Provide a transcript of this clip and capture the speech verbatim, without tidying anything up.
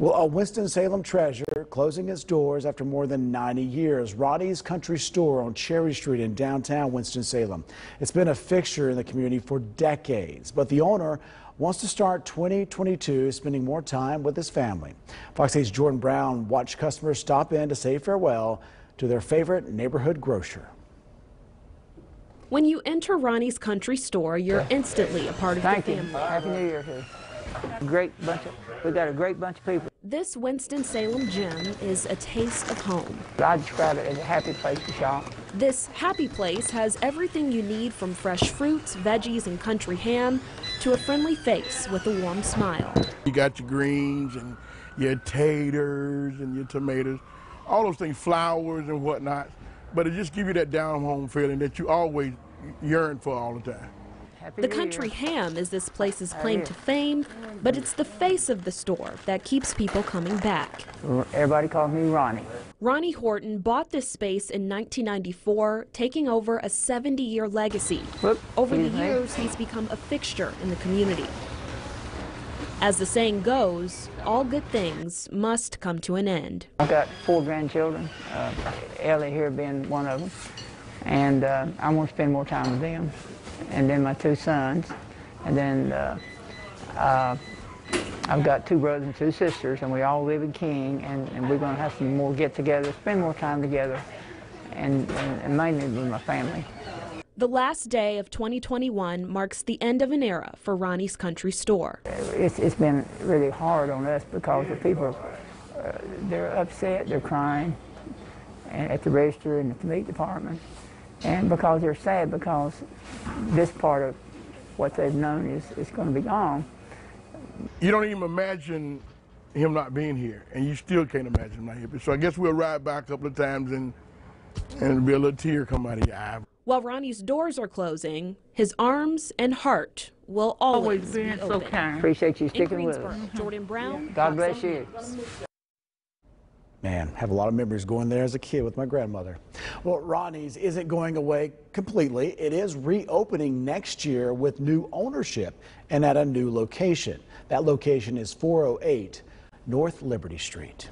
Well, a Winston-Salem treasure closing its doors after more than ninety years. Ronnie's Country Store on Cherry Street in downtown Winston-Salem. It's been a fixture in the community for decades, but the owner wants to start twenty twenty-two spending more time with his family. Fox eight's Jordan Brown watched customers stop in to say farewell to their favorite neighborhood grocer. When you enter Ronnie's Country Store, you're instantly a part of Thank the family. You. Happy New Year to you. Great bunch of, we got a great bunch of people. This Winston-Salem gym is a taste of home. I describe it as a happy place to shop. This happy place has everything you need, from fresh fruits, veggies, and country ham to a friendly face with a warm smile. You got your greens and your taters and your tomatoes, all those things, flowers and whatnot, but it just gives you that down-home feeling that you always yearn for all the time. The country ham is this place's claim to fame, but it's the face of the store that keeps people coming back. Everybody calls me Ronnie. Ronnie Horton bought this space in nineteen ninety-four, taking over a seventy-year legacy. Whoop. Over the years, he's become a fixture in the community. As the saying goes, all good things must come to an end. I've got four grandchildren, uh, Ellie here being one of them, and uh, I want to spend more time with them. And then my two sons, and then uh, uh, I've got two brothers and two sisters, and we all live in King, and, and we're going to have some more get-together, spend more time together, and, and, and mainly with my family. The last day of twenty twenty-one marks the end of an era for Ronnie's Country Store. It's, it's been really hard on us because the people, uh, they're upset, they're crying and at the register and at the meat department. And because they're sad, because this part of what they've known is, is going to be gone. You don't even imagine him not being here, and you still can't imagine him not here. So I guess we'll ride by a couple of times, and, and it'll be a little tear come out of your eye. While Ronnie's doors are closing, his arms and heart will always, always be open. So kind. Appreciate you sticking with us. Jordan Brown. God bless you. Man, have a lot of memories going there as a kid with my grandmother. Well, Ronnie's isn't going away completely. It is reopening next year with new ownership and at a new location. That location is four oh eight North Liberty Street.